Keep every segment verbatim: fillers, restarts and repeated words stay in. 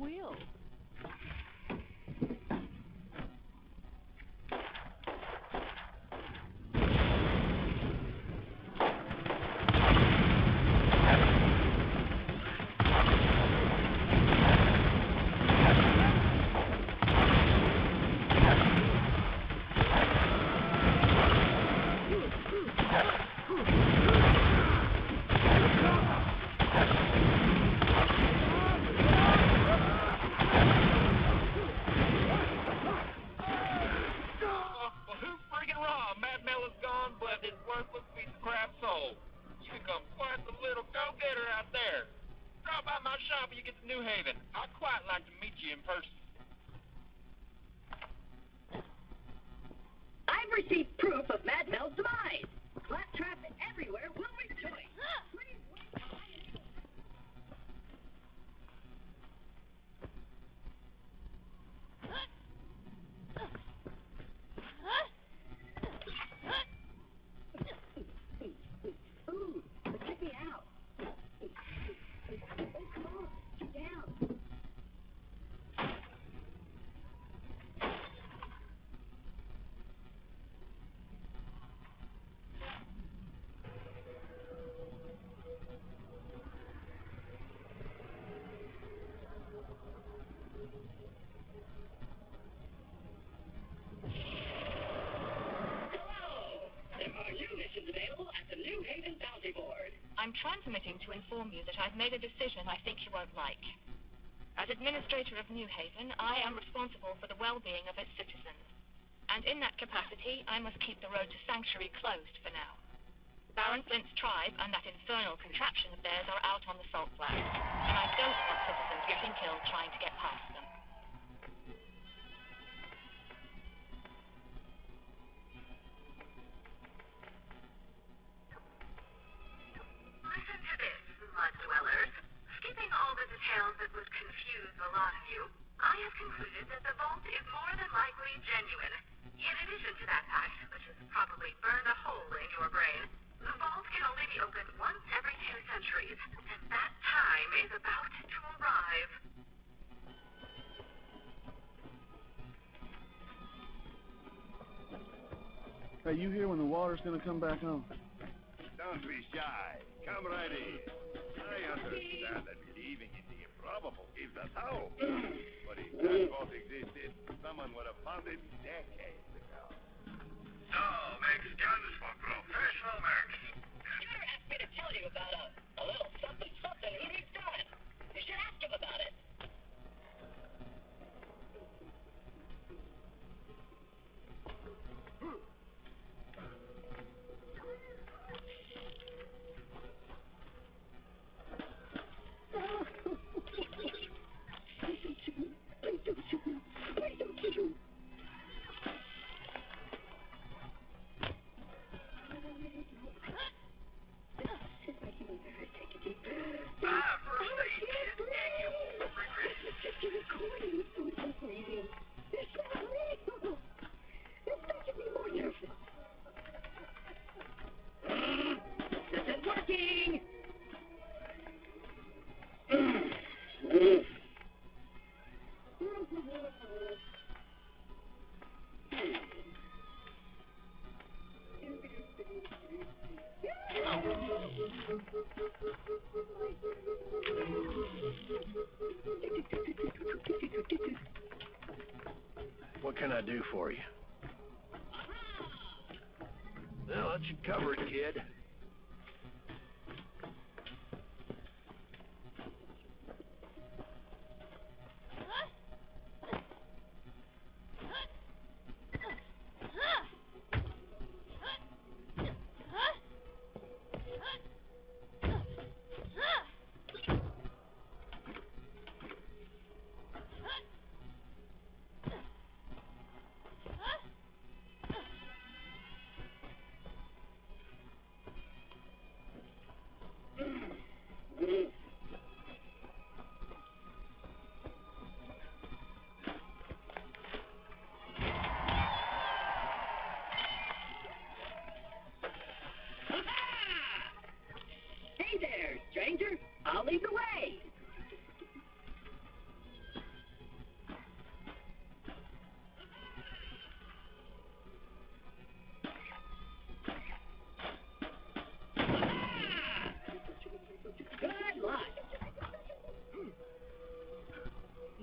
Wheel. I'm transmitting to inform you that I've made a decision I think you won't like. As administrator of New Haven, I am responsible for the well-being of its citizens. And in that capacity, I must keep the road to Sanctuary closed for now. Baron Flint's tribe and that infernal contraption of theirs are out on the salt flats, and I don't want citizens getting killed trying to get past them. Are you here when the water's gonna come back on? Don't be shy. Come right in. I understand that believing in the improbable is the soul. But if that boat existed, someone would have found it decades ago. So, makes guns for professional mercs. Scooter asked me to tell you about a, a little something something he needs done. You should ask him about it. If I can either take a deep breath. Ah, for sake, you I do for you? Well, that should cover it, kid.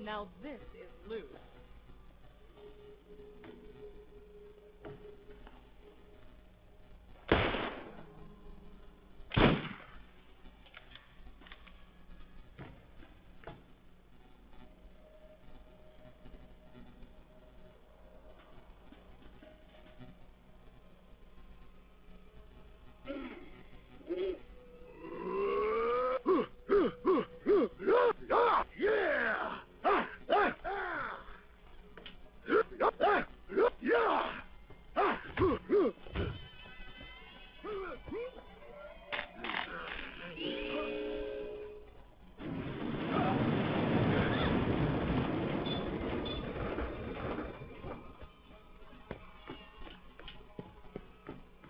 Now this is loose.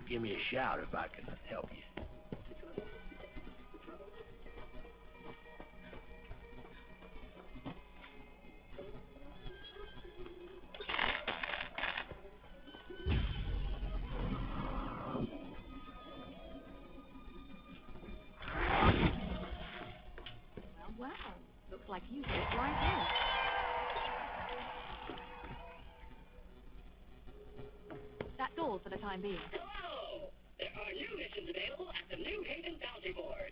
Give me a shout if I can help you. Well, wow. Looks like you fit right in. That's all for the time being. There are new missions available at the New Haven Bounty Board.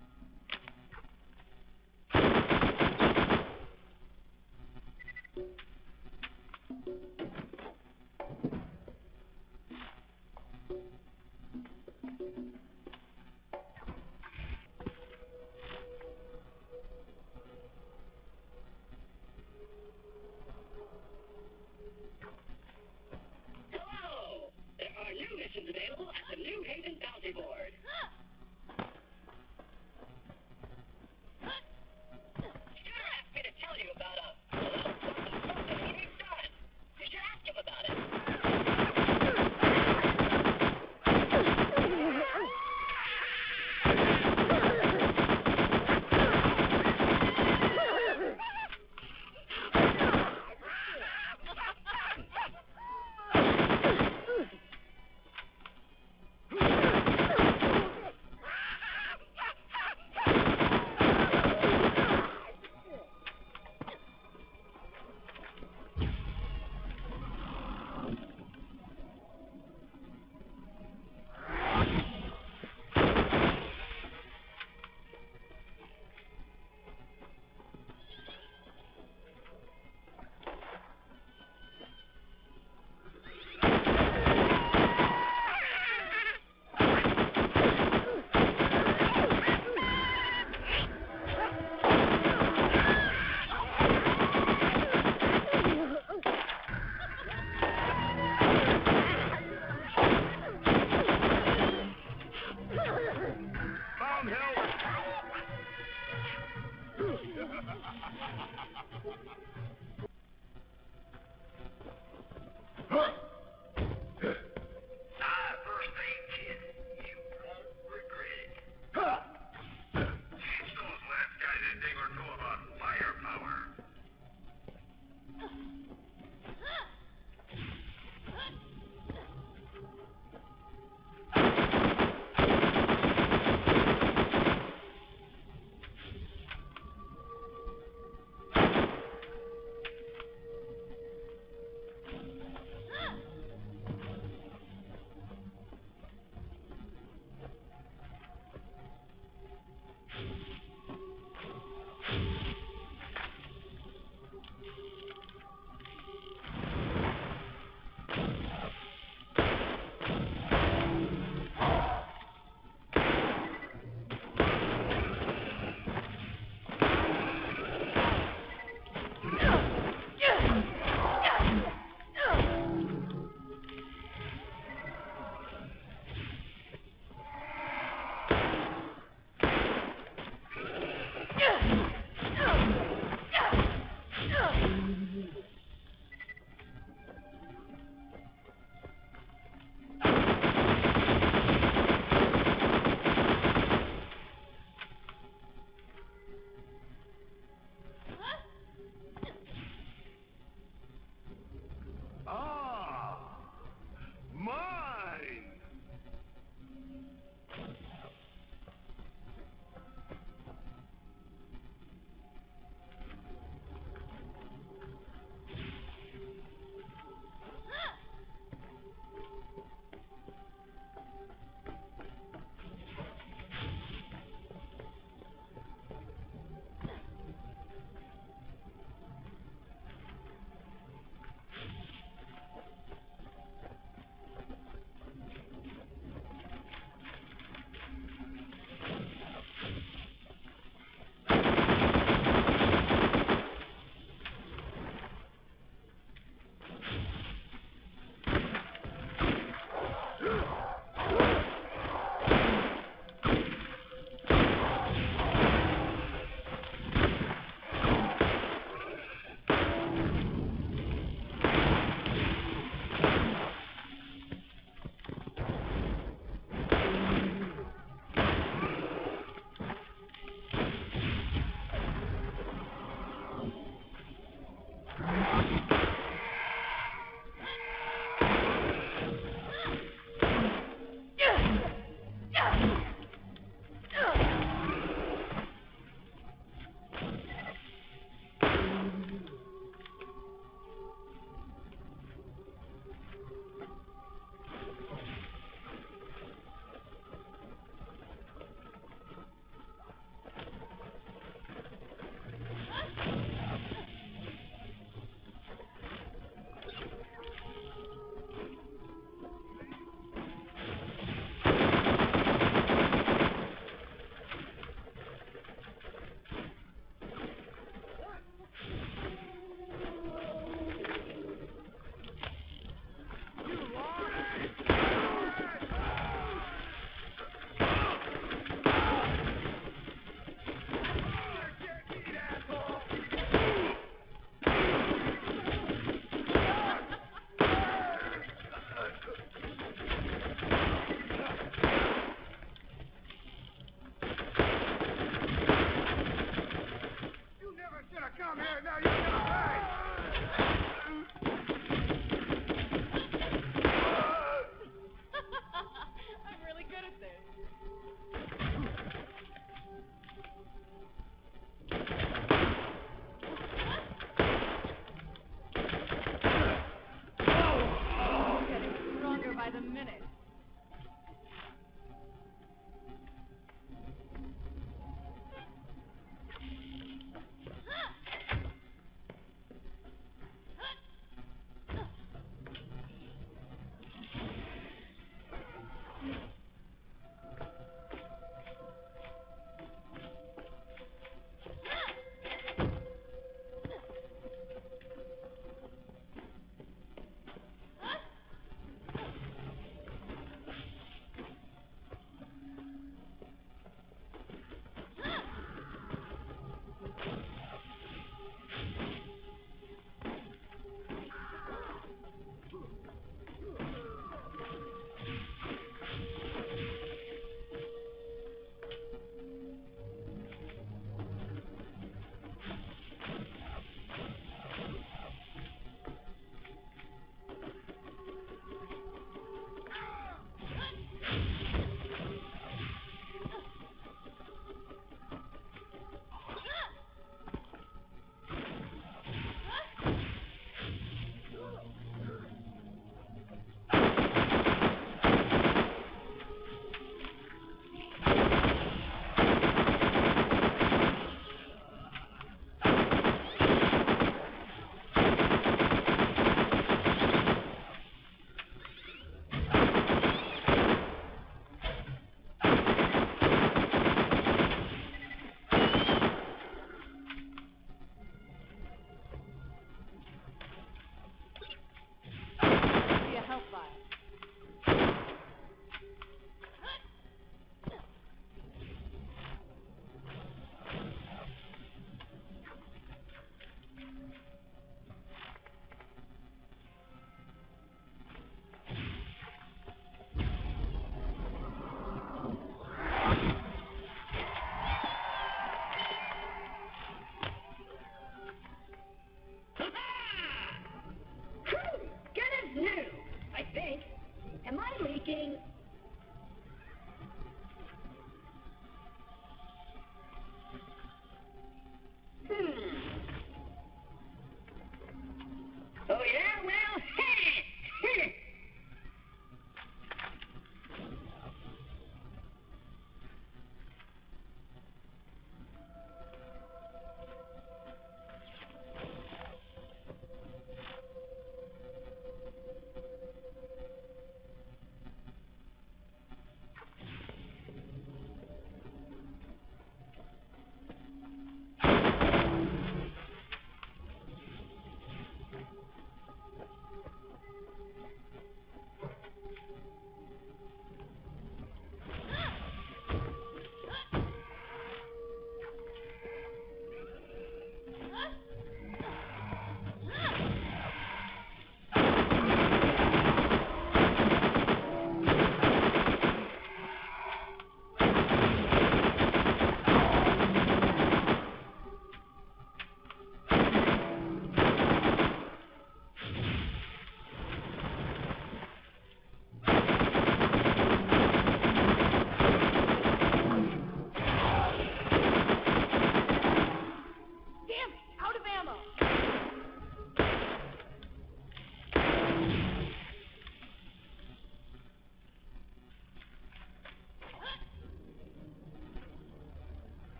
Available at the New Haven Bounty Board. Scooter asked me to tell you about a little sort of something he needs done. You should ask him about it. Oh,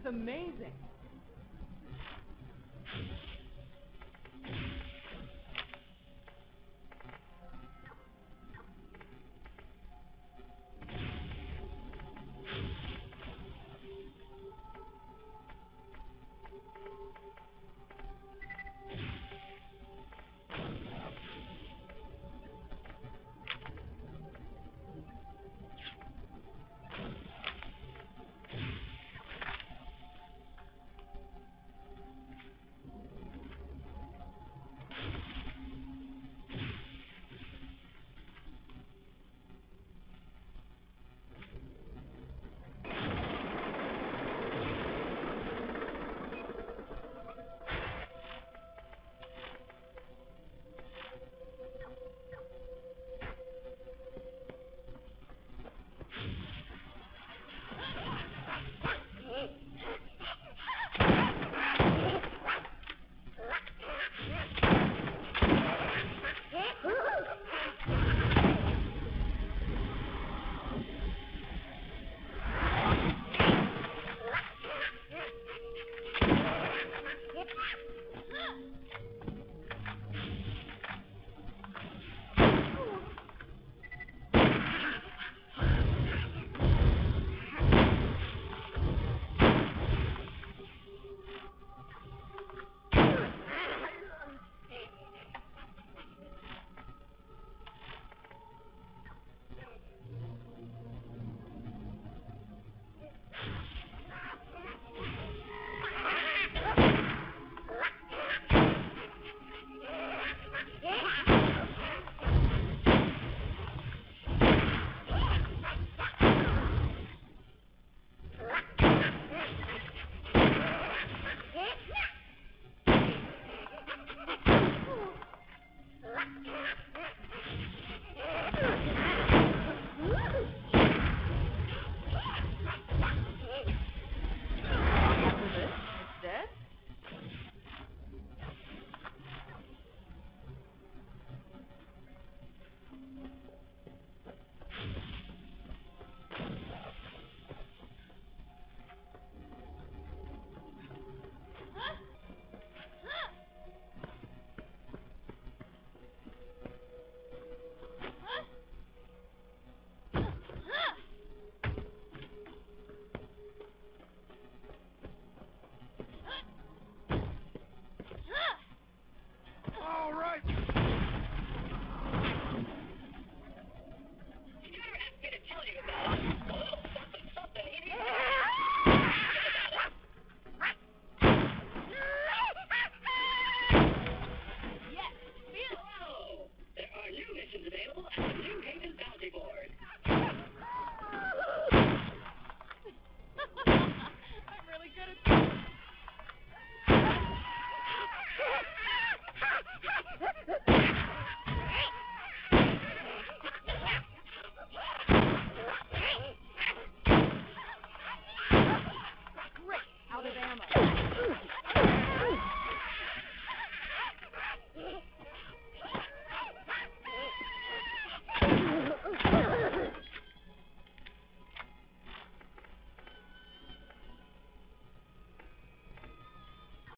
is amazing.